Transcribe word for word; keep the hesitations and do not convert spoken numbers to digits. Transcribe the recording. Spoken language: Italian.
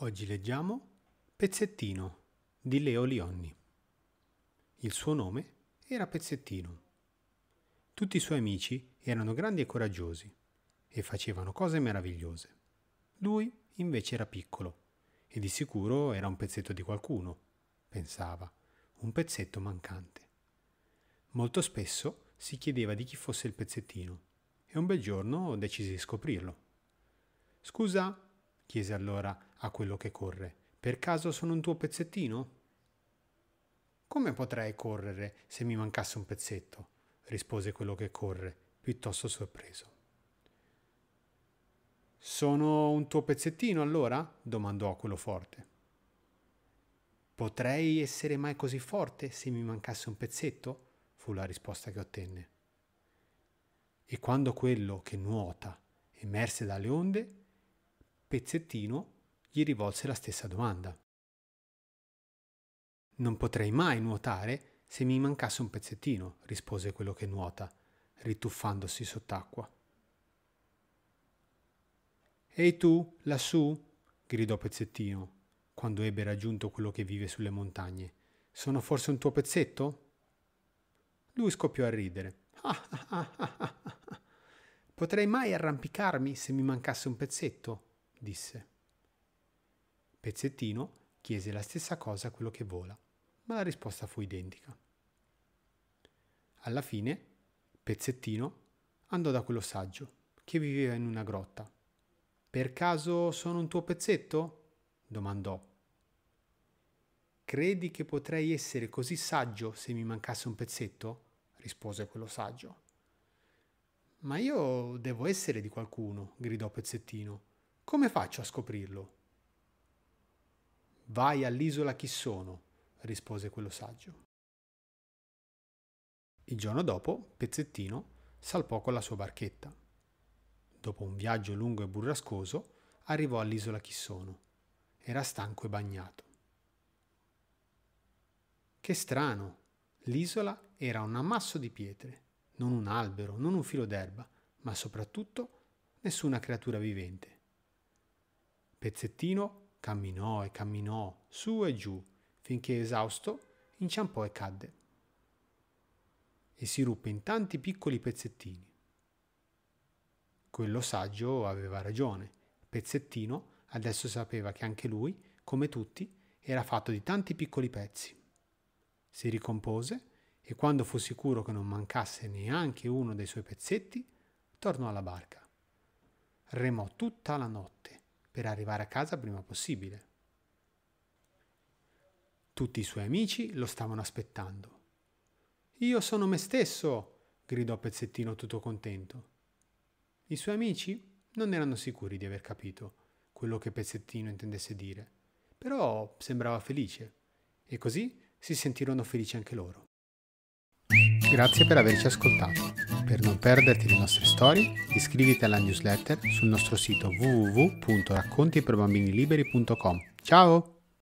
Oggi leggiamo Pezzettino di Leo Lionni. Il suo nome era Pezzettino. Tutti i suoi amici erano grandi e coraggiosi e facevano cose meravigliose. Lui invece era piccolo e di sicuro era un pezzetto di qualcuno, pensava, un pezzetto mancante. Molto spesso si chiedeva di chi fosse il Pezzettino e un bel giorno decise di scoprirlo. «Scusa», chiese allora a quello che corre, «per caso sono un tuo pezzettino?» «Come potrei correre se mi mancasse un pezzetto?» rispose quello che corre, piuttosto sorpreso. «Sono un tuo pezzettino allora?» domandò a quello forte. «Potrei essere mai così forte se mi mancasse un pezzetto?» fu la risposta che ottenne. E quando quello che nuota emerse dalle onde, Pezzettino gli rivolse la stessa domanda. «Non potrei mai nuotare se mi mancasse un pezzettino», rispose quello che nuota, rituffandosi sott'acqua. «Ehi tu, lassù!» gridò Pezzettino, quando ebbe raggiunto quello che vive sulle montagne. «Sono forse un tuo pezzetto?» Lui scoppiò a ridere. «Ah, ah, ah, ah, ah, ah. Potrei mai arrampicarmi se mi mancasse un pezzetto?» disse. Pezzettino chiese la stessa cosa a quello che vola, ma la risposta fu identica. Alla fine Pezzettino andò da quello saggio che viveva in una grotta. «Per caso sono un tuo pezzetto?» domandò. «Credi che potrei essere così saggio se mi mancasse un pezzetto?» rispose quello saggio. «Ma io devo essere di qualcuno», gridò Pezzettino. «Come faccio a scoprirlo?» «Vai all'isola Chissono», rispose quello saggio. Il giorno dopo Pezzettino salpò con la sua barchetta. Dopo un viaggio lungo e burrascoso arrivò all'isola Chissono. Era stanco e bagnato. Che strano! L'isola era un ammasso di pietre, non un albero, non un filo d'erba, ma soprattutto nessuna creatura vivente. Pezzettino camminò e camminò su e giù finché esausto inciampò e cadde e si ruppe in tanti piccoli pezzettini. Quello saggio aveva ragione. Pezzettino adesso sapeva che anche lui, come tutti, era fatto di tanti piccoli pezzi. Si ricompose e quando fu sicuro che non mancasse neanche uno dei suoi pezzetti, tornò alla barca. Remò tutta la notte per arrivare a casa prima possibile. Tutti i suoi amici lo stavano aspettando. «Io sono me stesso!» gridò Pezzettino tutto contento. I suoi amici non erano sicuri di aver capito quello che Pezzettino intendesse dire, però sembrava felice e così si sentirono felici anche loro. Grazie per averci ascoltato. Per non perderti le nostre storie, iscriviti alla newsletter sul nostro sito w w w punto racconti per bambini liberi punto com. Ciao!